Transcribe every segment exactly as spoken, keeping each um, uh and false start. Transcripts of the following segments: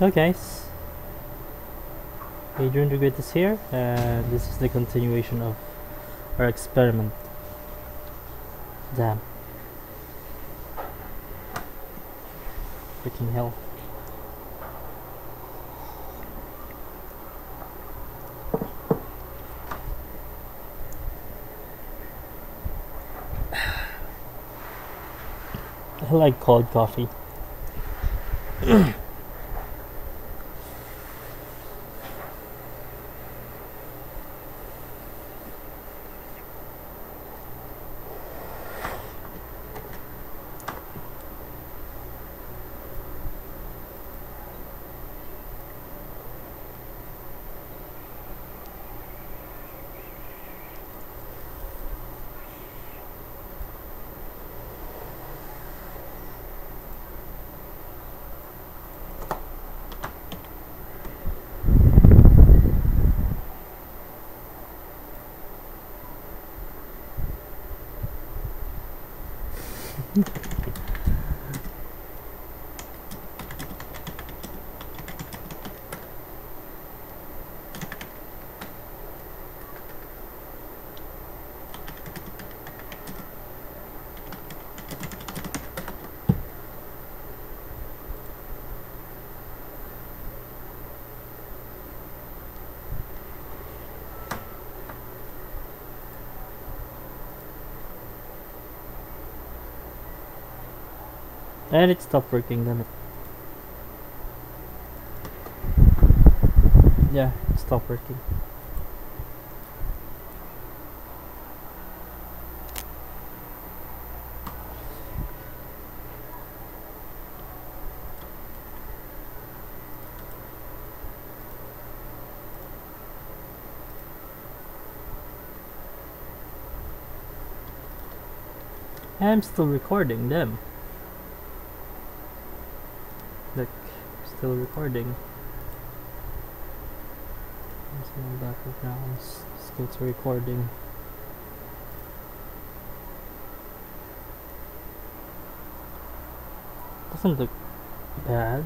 Okay, guys, Adrian the Great is here, and uh, this is the continuation of our experiment. Damn. Freaking hell. I like cold coffee. And it stopped working, damn it. Yeah, it stopped working. I'm still recording them. Still recording. There's no backgrounds. Let's go to recording. Doesn't look bad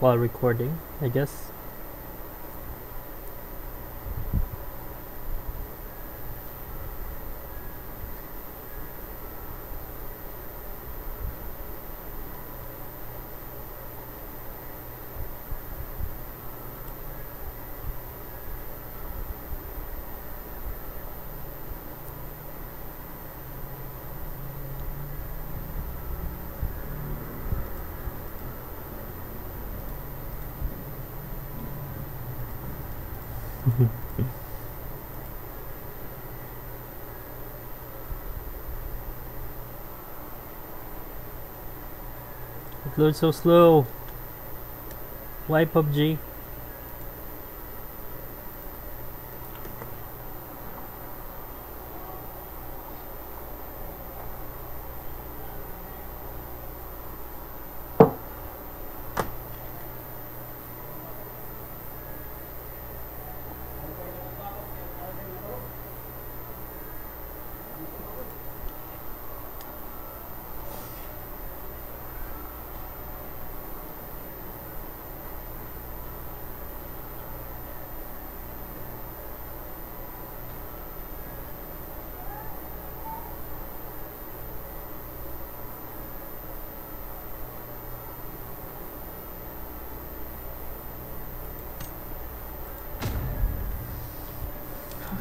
while recording, I guess. It loads so slow. Why P U B G?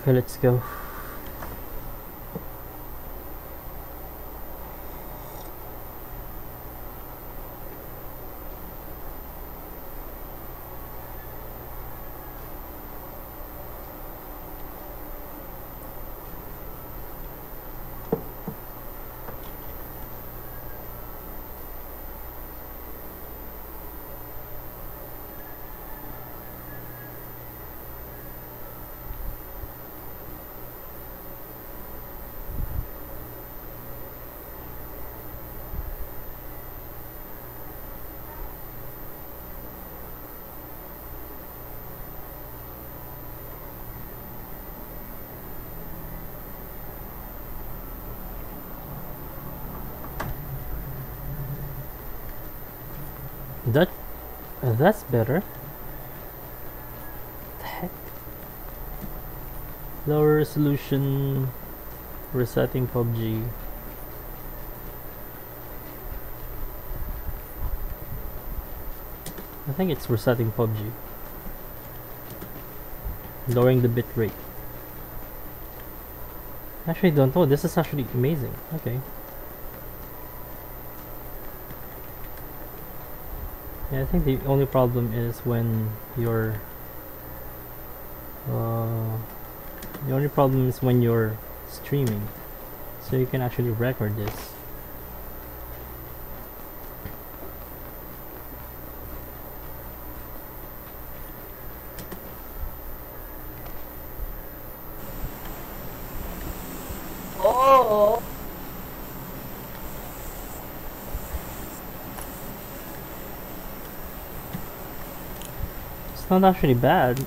Okay, let's go. That Uh, that's better. What the heck? Lower resolution. Resetting P U B G. I think it's resetting P U B G. Lowering the bitrate. Actually, don't know. This is actually amazing. Okay. Yeah, I think the only problem is when your uh, the only problem is when you're streaming, so you can actually record this. Not actually bad.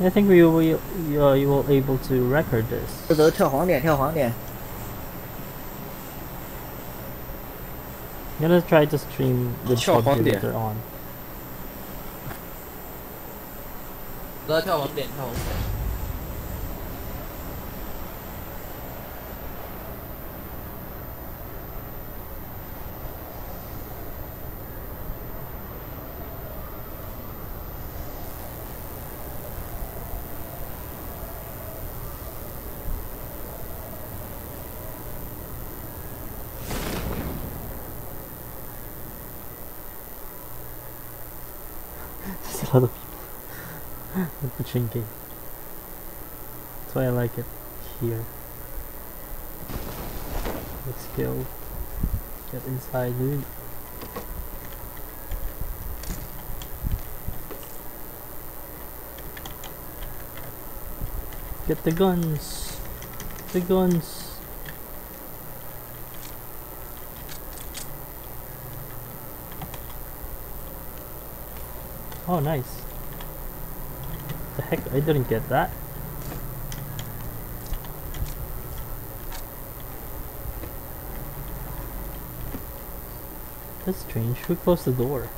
I think we will you, uh, you will able to record this. 不得跳黄点，跳黄点。I'm gonna try to stream the P U B G later on. 不得跳黄点，跳黄点。 A lot of people pushing game. That's why I like it here. Let's go. Get inside, dude. Get the guns. The guns. Oh, nice. What the heck? I didn't get that. That's strange. Who closed the door?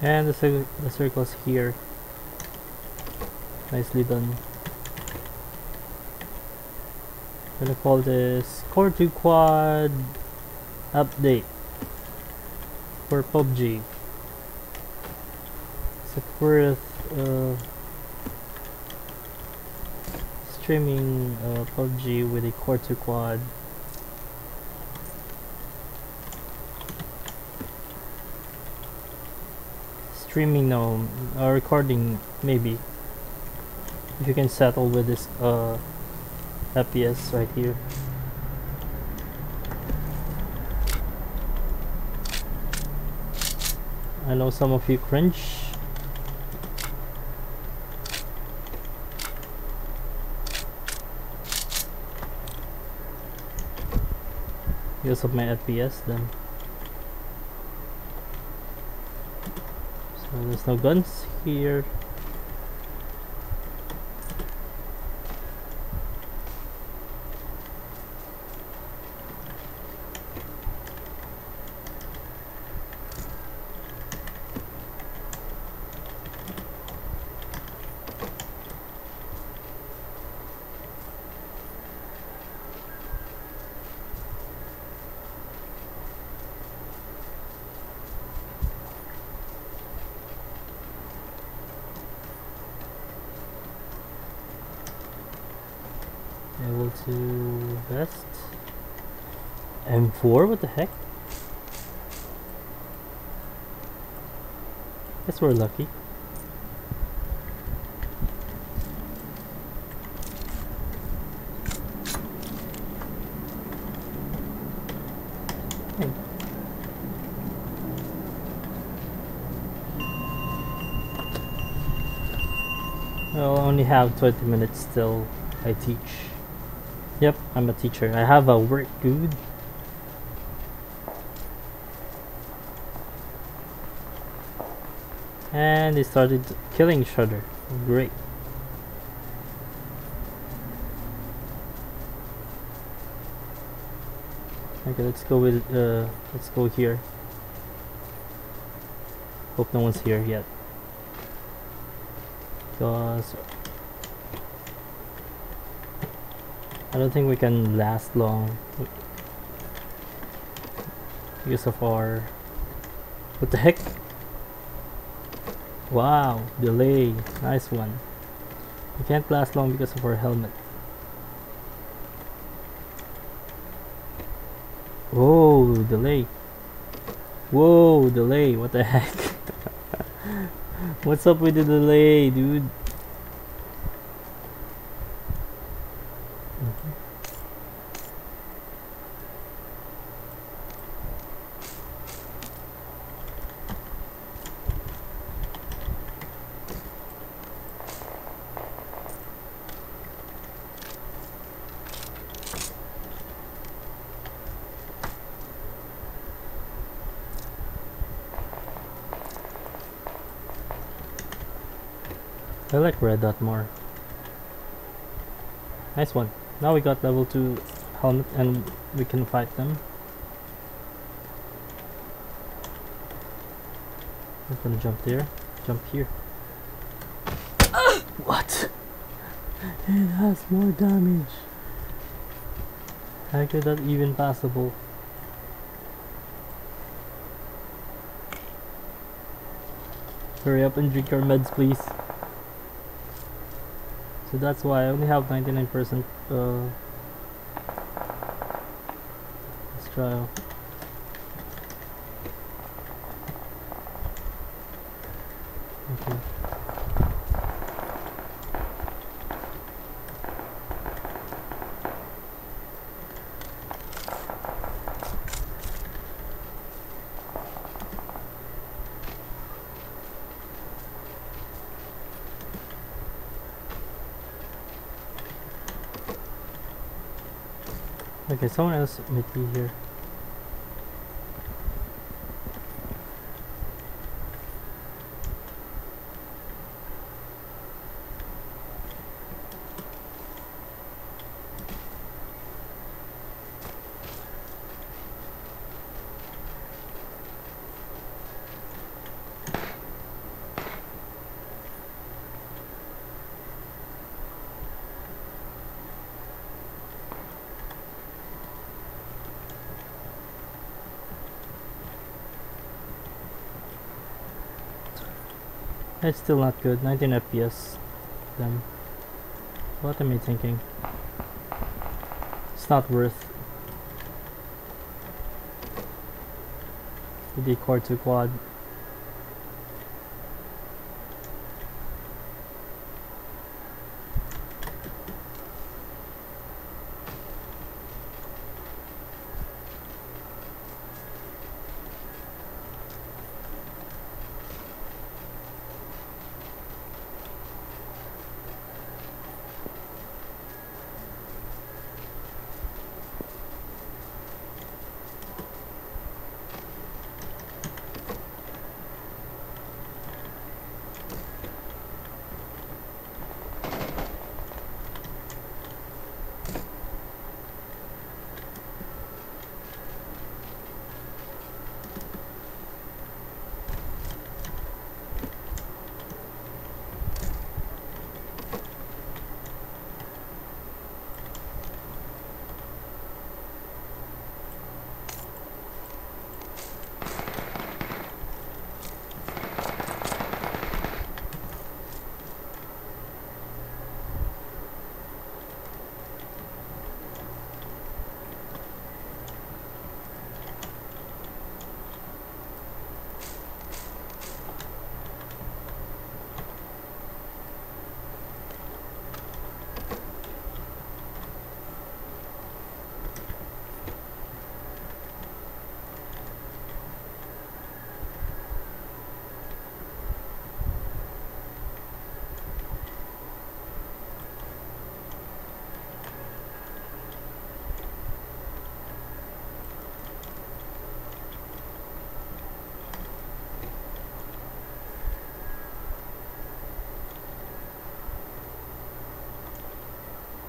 And the, cir the circle's here. Nicely done. I'm gonna call this Core two Quad update for P U B G. It's a worth uh, streaming uh, P U B G with a Core two Quad. Streaming no, uh, recording maybe. If you can settle with this uh, F P S right here. I know some of you cringe. Because of my F P S then. There's no guns here. M four? What the heck? Guess we're lucky. Hey. Well, only have twenty minutes till I teach. Yep, I'm a teacher. I have a work, dude. And they started killing each other. Great. Okay, let's go with uh let's go here. Hope no one's here yet. Because I don't think we can last long because of our... What the heck? Wow, delay, nice one. We can't last long because of our helmet. Whoa, delay. Whoa, delay, what the heck? What's up with the delay, dude? I like red dot more. Nice one. Now we got level two helmet and we can fight them. I'm gonna jump there. Jump here. Uh, what? It has more damage. How could that even possible? Hurry up and drink your meds, please. So that's why I only have ninety-nine percent uh, let's try out. Okay. Okay, someone else might be here. It's still not good, nineteen F P S. Damn. What am I thinking? It's not worth. The Core two Quad.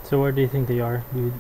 So where do you think they are, dude?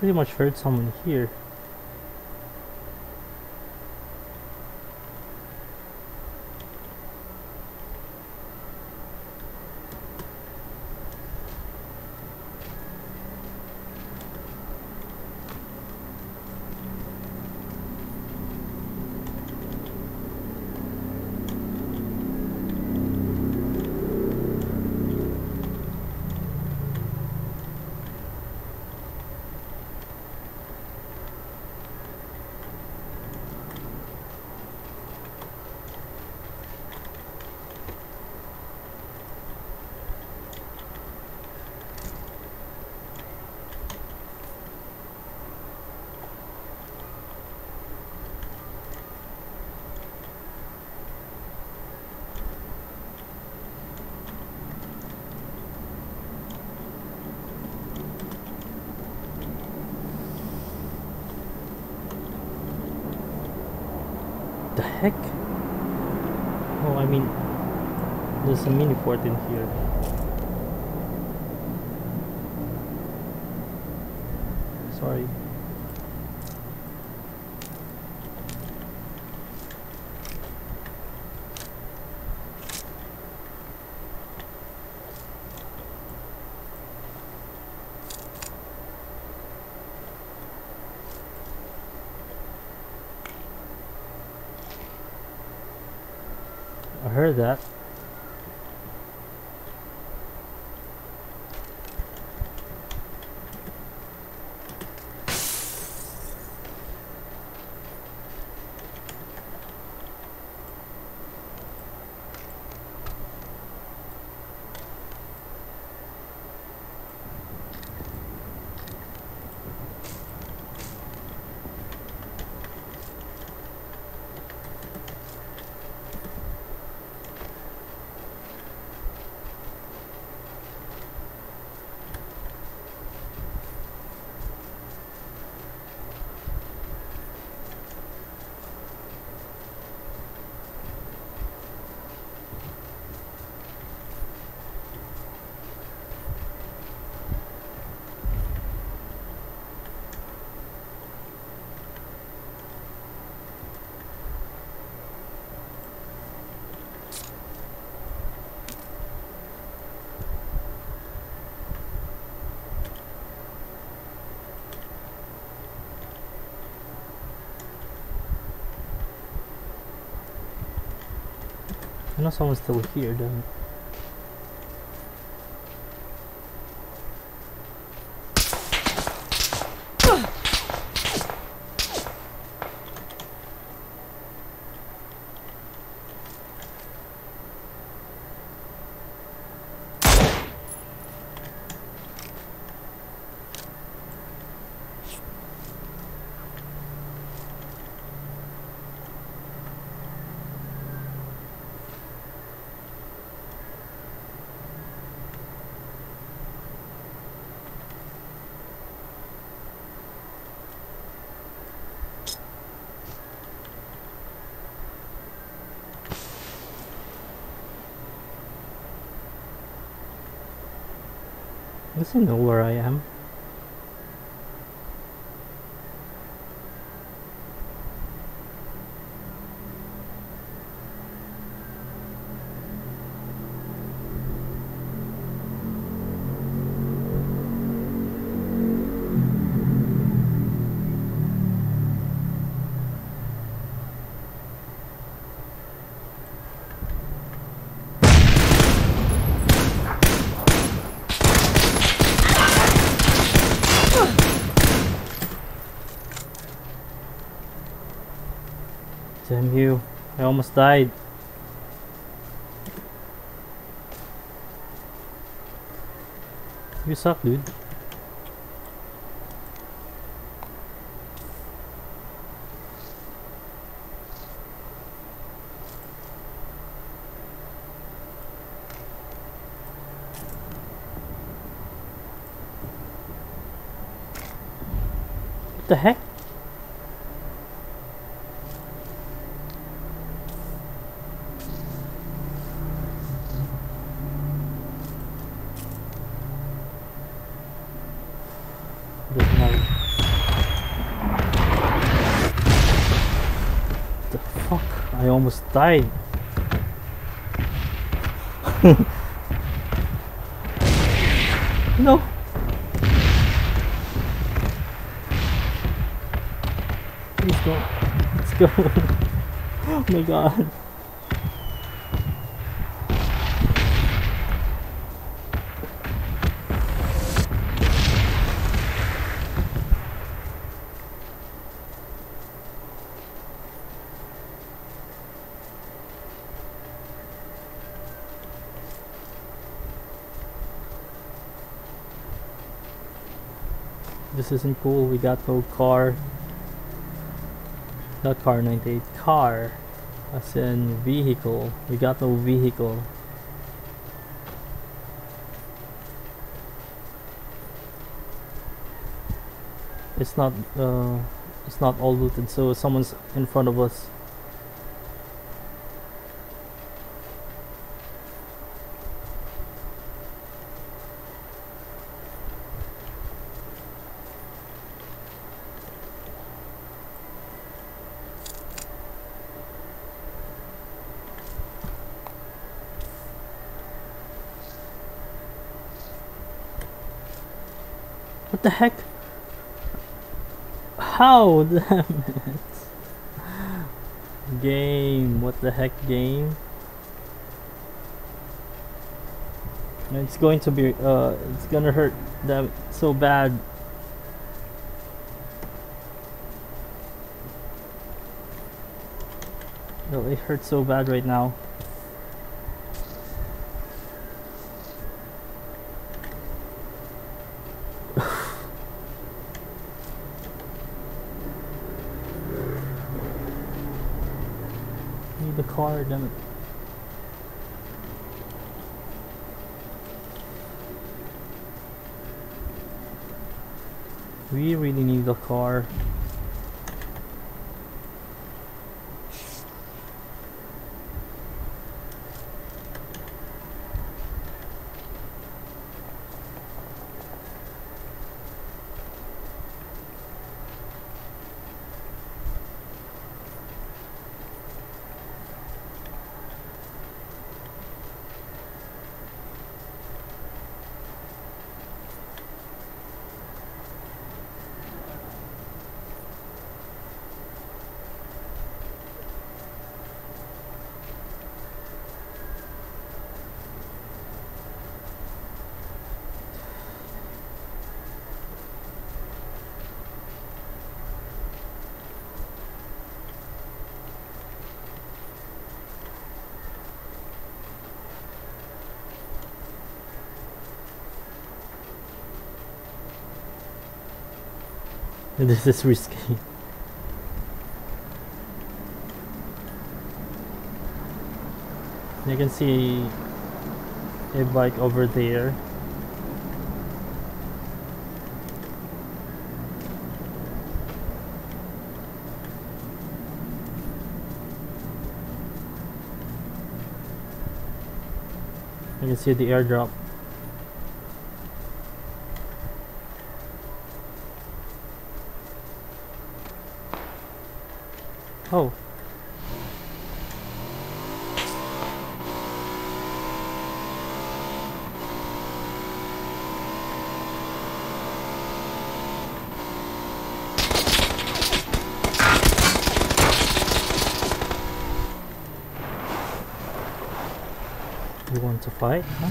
Pretty much heard someone here. The heck? Oh, I mean, there's a mini port in here. Sorry. I heard that. I know someone's still here, then. Does he know where I am? Damn you, I almost died. You suck, dude. What the heck? I almost died. No. Please go. Let's go. Oh my god. This isn't cool. We got no car. Not car ninety-eight. Car. As in vehicle. We got no vehicle. It's not. Uh, it's not all looted. So someone's in front of us. What the heck? How? Damn it. Game. What the heck, game? It's going to be, uh, it's gonna hurt that so bad. No, it hurts so bad right now. The car, damn it. We really need the car. This is risky. You can see a bike over there. You can see the airdrop. Oh. You want to fight, huh?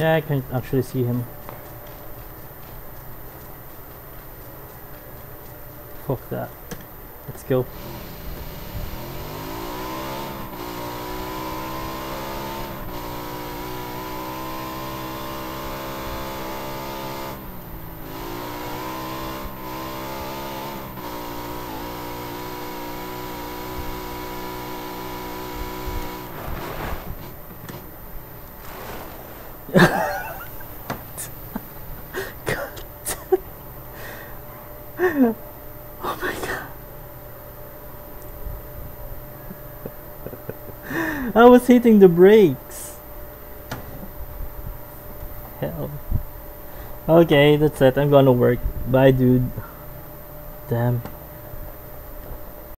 Yeah, I can actually see him. Fuck that. Let's go. I was hitting the brakes. Hell. Okay, that's it. I'm gonna work. Bye, dude. Damn.